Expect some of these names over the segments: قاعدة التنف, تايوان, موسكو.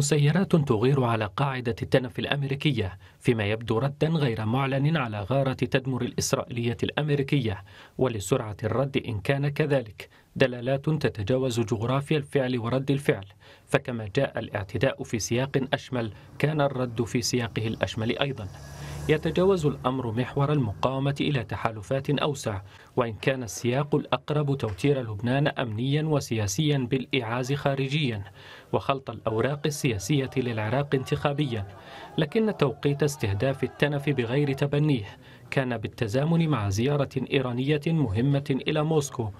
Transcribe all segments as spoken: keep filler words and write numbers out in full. مسيرات تغير على قاعدة التنف الأمريكية، فيما يبدو ردا غير معلن على غارة تدمر الإسرائيلية الأمريكية ولسرعة الرد إن كان كذلك، دلالات تتجاوز جغرافيا الفعل ورد الفعل. فكما جاء الاعتداء في سياق أشمل كان الرد في سياقه الأشمل أيضا. يتجاوز الأمر محور المقاومة إلى تحالفات أوسع، وإن كان السياق الأقرب توتير لبنان أمنيا وسياسيا بالإعاز خارجيا وخلط الأوراق السياسية للعراق انتخابيا، لكن توقيت استهداف التنف بغير تبنيه كان بالتزامن مع زيارة إيرانية مهمة إلى موسكو.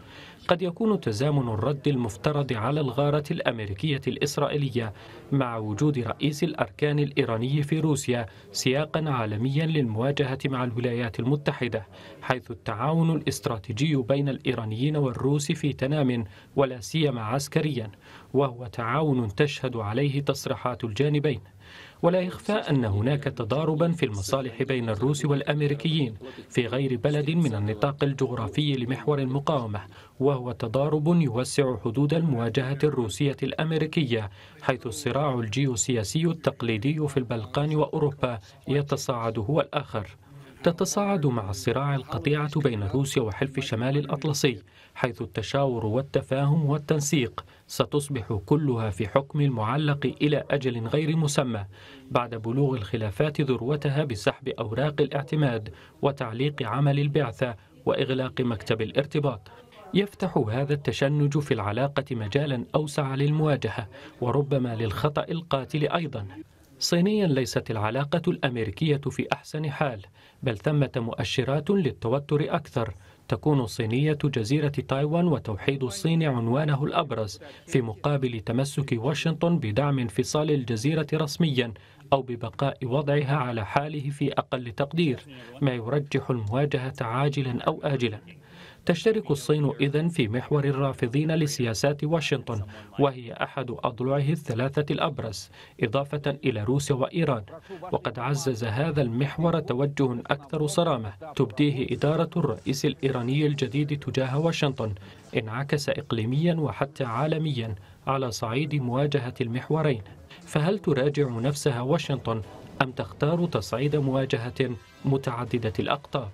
قد يكون تزامن الرد المفترض على الغارة الأمريكية الإسرائيلية مع وجود رئيس الأركان الإيراني في روسيا سياقا عالميا للمواجهة مع الولايات المتحدة، حيث التعاون الاستراتيجي بين الإيرانيين والروس في تنام ولا سيما عسكريا، وهو تعاون تشهد عليه تصريحات الجانبين. ولا يخفى أن هناك تضاربا في المصالح بين الروس والأمريكيين في غير بلد من النطاق الجغرافي لمحور المقاومة، وهو تضارب يوسع حدود المواجهة الروسية الأمريكية، حيث الصراع الجيوسياسي التقليدي في البلقان وأوروبا يتصاعد هو الآخر. تتصاعد مع الصراع القطيعة بين روسيا وحلف شمال الأطلسي، حيث التشاور والتفاهم والتنسيق ستصبح كلها في حكم المعلق إلى أجل غير مسمى بعد بلوغ الخلافات ذروتها بسحب أوراق الاعتماد وتعليق عمل البعثة وإغلاق مكتب الارتباط. يفتح هذا التشنج في العلاقة مجالا أوسع للمواجهة وربما للخطأ القاتل أيضا. صينيا ليست العلاقة الأمريكية في أحسن حال، بل ثمة مؤشرات للتوتر أكثر. تكون صينية جزيرة تايوان وتوحيد الصين عنوانه الأبرز، في مقابل تمسك واشنطن بدعم انفصال الجزيرة رسميا أو ببقاء وضعها على حاله في أقل تقدير، ما يرجح المواجهة عاجلا أو آجلا. تشترك الصين إذن في محور الرافضين لسياسات واشنطن، وهي أحد أضلعه الثلاثة الأبرز، إضافة إلى روسيا وإيران. وقد عزز هذا المحور توجه أكثر صرامة تبديه إدارة الرئيس الإيراني الجديد تجاه واشنطن، انعكس إقليميا وحتى عالميا على صعيد مواجهة المحورين. فهل تراجع نفسها واشنطن أم تختار تصعيد مواجهة متعددة الأقطاب؟